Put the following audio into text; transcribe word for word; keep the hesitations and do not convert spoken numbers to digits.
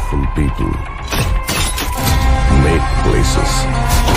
powerful people make places.